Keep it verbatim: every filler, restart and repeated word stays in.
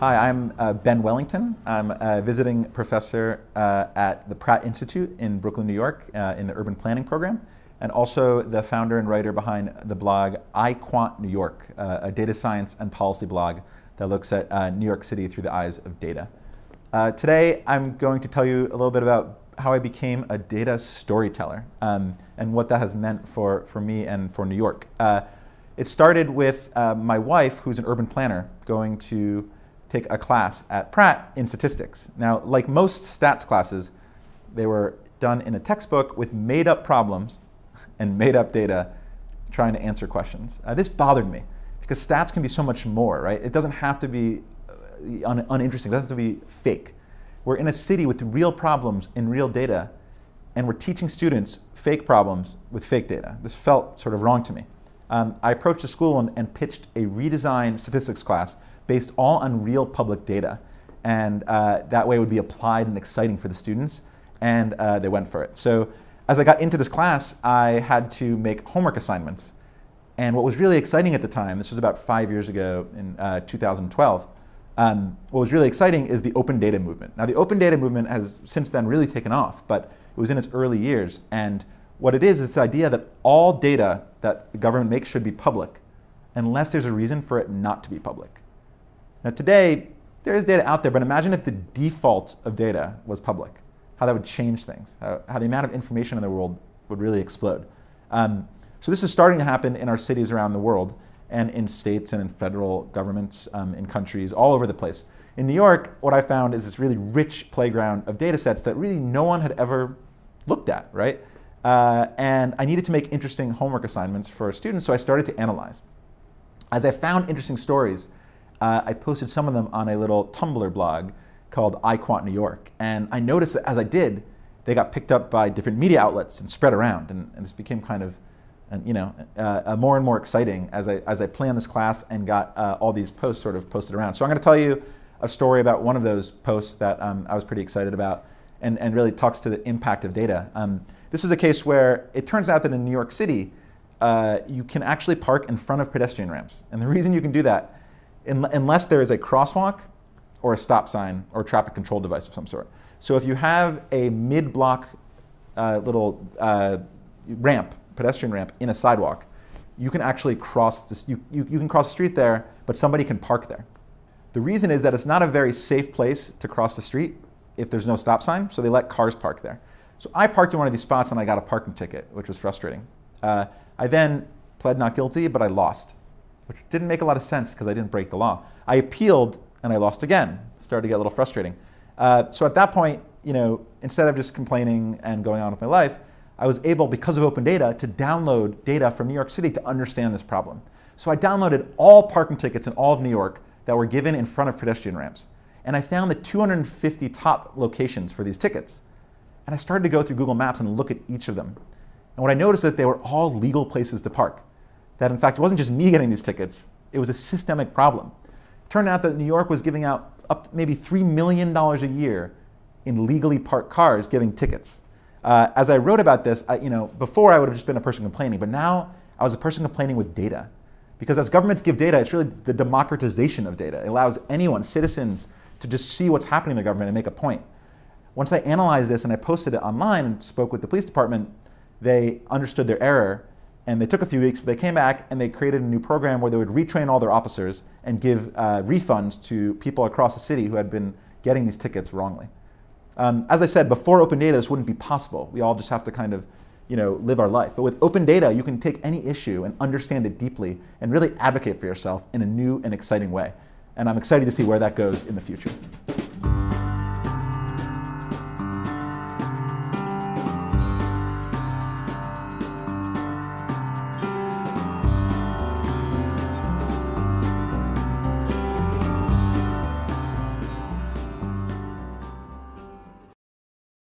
Hi, I'm uh, Ben Wellington. I'm a visiting professor uh, at the Pratt Institute in Brooklyn, New York, uh, in the urban planning program, and also the founder and writer behind the blog iQuant New York, uh, a data science and policy blog that looks at uh, New York City through the eyes of data. Uh, today, I'm going to tell you a little bit about how I became a data storyteller um, and what that has meant for, for me and for New York. Uh, it started with uh, my wife, who's an urban planner, going to take a class at Pratt in statistics. Now, like most stats classes, they were done in a textbook with made-up problems and made-up data trying to answer questions. Uh, this bothered me because stats can be so much more, right? It doesn't have to be un uninteresting. It doesn't have to be fake. We're in a city with real problems and real data, and we're teaching students fake problems with fake data. This felt sort of wrong to me. Um, I approached the school and, and pitched a redesigned statistics class based all on real public data. And uh, that way it would be applied and exciting for the students. And uh, they went for it. So as I got into this class, I had to make homework assignments. And what was really exciting at the time, this was about five years ago in uh, two thousand twelve, um, what was really exciting is the open data movement. Now the open data movement has since then really taken off, but it was in its early years. And what it is is this idea that all data that the government makes should be public, unless there's a reason for it not to be public. Now today, there is data out there, but imagine if the default of data was public, how that would change things, how, how the amount of information in the world would really explode. Um, so this is starting to happen in our cities around the world, and in states and in federal governments, um, in countries, all over the place. In New York, what I found is this really rich playground of data sets that really no one had ever looked at, right? Uh, and I needed to make interesting homework assignments for students, so I started to analyze. As I found interesting stories, uh, I posted some of them on a little Tumblr blog called iQuant New York. And I noticed that as I did, they got picked up by different media outlets and spread around. And, and this became kind of, you know, uh, more and more exciting as I, as I planned this class and got uh, all these posts sort of posted around. So I'm going to tell you a story about one of those posts that um, I was pretty excited about and, and really talks to the impact of data. Um, This is a case where it turns out that in New York City, uh, you can actually park in front of pedestrian ramps. And the reason you can do that, in, unless there is a crosswalk or a stop sign or a traffic control device of some sort. So if you have a mid-block uh, little uh, ramp, pedestrian ramp, in a sidewalk, you can actually cross this, you, you, you can cross the street there, but somebody can park there. The reason is that it's not a very safe place to cross the street if there's no stop sign, so they let cars park there. So I parked in one of these spots and I got a parking ticket, which was frustrating. Uh, I then pled not guilty, but I lost, which didn't make a lot of sense because I didn't break the law. I appealed and I lost again. It started to get a little frustrating. Uh, so at that point, you know, instead of just complaining and going on with my life, I was able, because of open data, to download data from New York City to understand this problem. So I downloaded all parking tickets in all of New York that were given in front of pedestrian ramps. And I found the two hundred fifty top locations for these tickets. And I started to go through Google Maps and look at each of them. And what I noticed is that they were all legal places to park. That in fact, it wasn't just me getting these tickets, it was a systemic problem. It turned out that New York was giving out up maybe three million dollars a year in legally parked cars giving tickets. Uh, as I wrote about this, I, you know, before I would have just been a person complaining, but now I was a person complaining with data. Because as governments give data, it's really the democratization of data. It allows anyone, citizens, to just see what's happening in the government and make a point. Once I analyzed this and I posted it online and spoke with the police department, they understood their error and they took a few weeks, but they came back and they created a new program where they would retrain all their officers and give uh, refunds to people across the city who had been getting these tickets wrongly. Um, as I said, before open data, this wouldn't be possible. We all just have to kind of, you know, live our life. But with open data, you can take any issue and understand it deeply and really advocate for yourself in a new and exciting way. And I'm excited to see where that goes in the future.